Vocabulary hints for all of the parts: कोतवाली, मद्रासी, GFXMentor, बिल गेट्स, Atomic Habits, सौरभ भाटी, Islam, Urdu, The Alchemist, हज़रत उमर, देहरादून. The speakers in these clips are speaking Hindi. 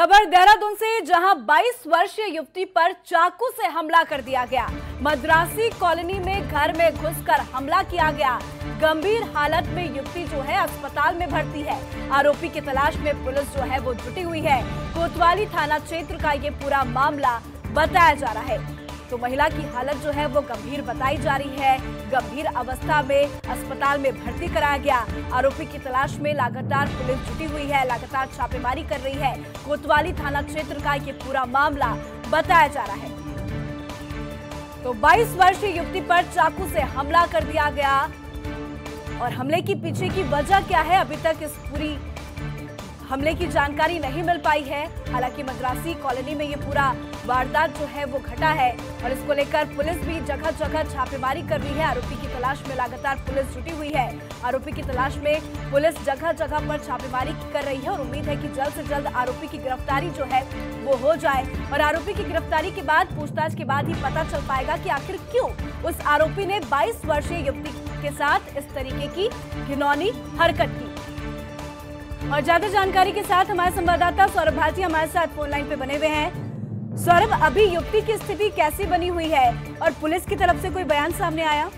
खबर देहरादून से, जहां 22 वर्षीय युवती पर चाकू से हमला कर दिया गया। मद्रासी कॉलोनी में घर में घुसकर हमला किया गया। गंभीर हालत में युवती जो है अस्पताल में भर्ती है। आरोपी की तलाश में पुलिस जो है वो जुटी हुई है। कोतवाली थाना क्षेत्र का ये पूरा मामला बताया जा रहा है। तो महिला की हालत जो है वो गंभीर बताई जा रही है। गंभीर अवस्था में अस्पताल में भर्ती कराया गया। आरोपी की तलाश में लगातार पुलिस जुटी हुई है, लगातार छापेमारी कर रही है। कोतवाली थाना क्षेत्र का ये पूरा मामला बताया जा रहा है। तो 22 वर्षीय युवती पर चाकू से हमला कर दिया गया और हमले के पीछे की वजह क्या है, अभी तक इस पूरी हमले की जानकारी नहीं मिल पाई है। हालांकि मद्रासी कॉलोनी में ये पूरा वारदात जो है वो घटा है और इसको लेकर पुलिस भी जगह जगह छापेमारी कर रही है। आरोपी की तलाश में लगातार पुलिस जुटी हुई है। आरोपी की तलाश में पुलिस जगह जगह पर छापेमारी कर रही है और उम्मीद है कि जल्द से जल्द आरोपी की गिरफ्तारी जो है वो हो जाए। और आरोपी की गिरफ्तारी के बाद, पूछताछ के बाद ही पता चल पाएगा कि आखिर क्यों उस आरोपी ने 22 वर्षीय युवती के साथ इस तरीके की घिनौनी हरकत की। और ज्यादा जानकारी के साथ हमारे संवाददाता सौरभ भाटी हमारे साथ फोनलाइन पे बने हुए हैं। सौरभ, अभी युवती की स्थिति कैसी बनी हुई है और पुलिस की तरफ से कोई बयान सामने आया?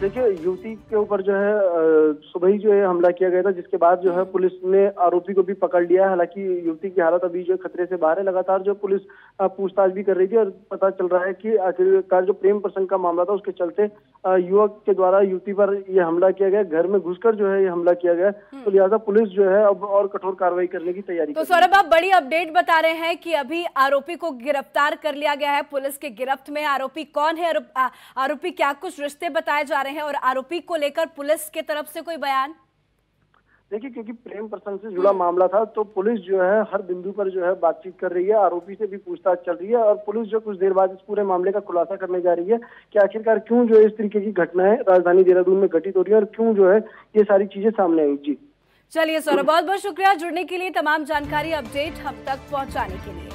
देखिए, युवती के ऊपर जो है सुबह ही जो है हमला किया गया था, जिसके बाद जो है पुलिस ने आरोपी को भी पकड़ लिया। हालांकि युवती की हालत अभी जो खतरे से बाहर है। लगातार जो पुलिस पूछताछ भी कर रही थी और पता चल रहा है कि आखिरकार जो प्रेम प्रसंग का मामला था, उसके चलते युवक के द्वारा युवती पर यह हमला किया गया। घर में घुसकर जो है ये हमला किया गया। तो लिहाजा पुलिस जो है अब और कठोर कार्रवाई करने की तैयारी। तो सौरभ, आप बड़ी अपडेट बता रहे हैं कि अभी आरोपी को गिरफ्तार कर लिया गया है। पुलिस के गिरफ्त में आरोपी कौन है, आरोपी क्या कुछ रिश्ते बताए जा रहे हैं और आरोपी को लेकर पुलिस के तरफ से कोई बयान? देखिए, क्योंकि प्रेम प्रसंग से जुड़ा मामला था तो पुलिस जो है हर बिंदु पर जो है बातचीत कर रही है। आरोपी से भी पूछताछ चल रही है और पुलिस जो कुछ देर बाद इस पूरे मामले का खुलासा करने जा रही है कि आखिरकार क्यों जो है इस तरीके की घटनाएं राजधानी देहरादून में घटित हो रही है और क्यों जो है ये सारी चीजें सामने आई। जी चलिए सौरभ, बहुत बहुत शुक्रिया जुड़ने के लिए, तमाम जानकारी अपडेट हम तक पहुँचाने के लिए।